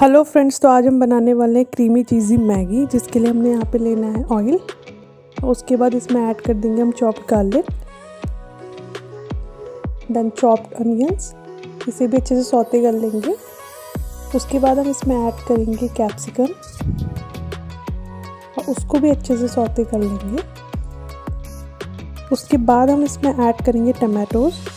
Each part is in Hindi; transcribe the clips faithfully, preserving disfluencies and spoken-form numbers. हेलो फ्रेंड्स, तो आज हम बनाने वाले हैं क्रीमी चीज़ी मैगी। जिसके लिए हमने यहाँ पे लेना है ऑयल। उसके बाद इसमें ऐड कर देंगे हम chopped garlic, then chopped onions. इसे भी अच्छे से सौते कर लेंगे। उसके बाद हम इसमें ऐड करेंगे कैप्सिकम और उसको भी अच्छे से सौते कर लेंगे। उसके बाद हम इसमें ऐड करेंगे टमाटोज़।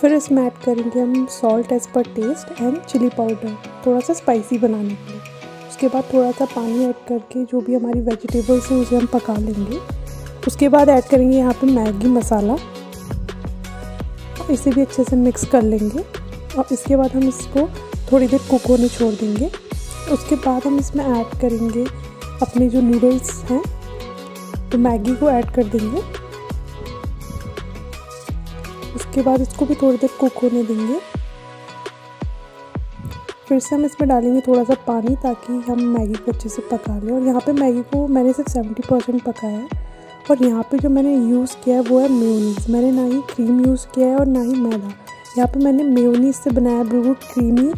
फिर इसमें ऐड करेंगे हम salt as per taste and chilli powder, थोड़ा सा स्पाइसी बनाने के लिए। उसके बाद थोड़ा सा पानी ऐड करके जो भी हमारी वेजिटेबल्स हैं उसे हम पका लेंगे। उसके बाद ऐड करेंगे यहाँ पे मैगी मसाला, इसे भी अच्छे से मिक्स कर लेंगे। और इसके बाद हम इसको थोड़ी देर कुक होने छोड़ देंगे। उसके बाद हम इसमें ऐड करेंगे अपने जो नूडल्स हैं, तो मैगी को ऐड कर देंगे। उसके बाद इसको भी थोड़ी देर कुक होने देंगे। फिर से हम इसमें डालेंगे थोड़ा सा पानी ताकि हम मैगी को अच्छे से पका लें। और यहाँ पे मैगी को मैंने सिर्फ सत्तर परसेंट पकाया है। और यहाँ पे जो मैंने यूज़ किया है वो है मेयोनीज़। मैंने ना ही क्रीम यूज़ किया है और ना ही मैदा। यहाँ पे मैंने मेयोनीज़ से बनाया बिल्कुल क्रीमी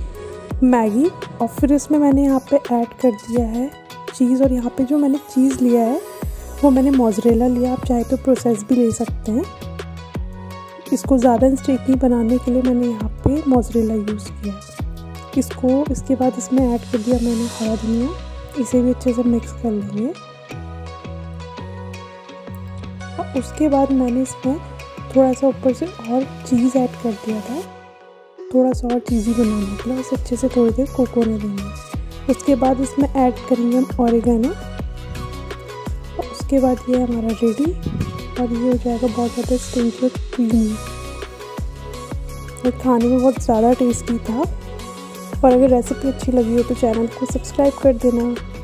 मैगी। और फिर इसमें मैंने यहाँ पर ऐड कर दिया है चीज़। और यहाँ पर जो मैंने चीज़ लिया है वो मैंने मोज़रेला लिया। आप चाहे तो प्रोसेस भी ले सकते हैं। इसको ज़्यादा स्टिकी बनाने के लिए मैंने यहाँ पे मोज़रेला यूज़ किया। इसको इसके बाद इसमें ऐड कर दिया मैंने हरा धनिया। इसे भी अच्छे से मिक्स कर लेंगे। और उसके बाद मैंने इसमें थोड़ा सा ऊपर से और चीज़ ऐड कर दिया था, थोड़ा सा और चीज़ी बनाने के लिए। इसे अच्छे से थोड़ी देर कुक होने देंगे। उसके बाद इसमें ऐड करेंगे हम ऑरिगेनो। उसके बाद ये हमारा रेडी। और ये हो जाएगा बहुत ज़्यादा स्टिंकी क्रीमी। ये खाने में बहुत ज़्यादा टेस्टी था। और अगर रेसिपी अच्छी लगी हो तो चैनल को सब्सक्राइब कर देना।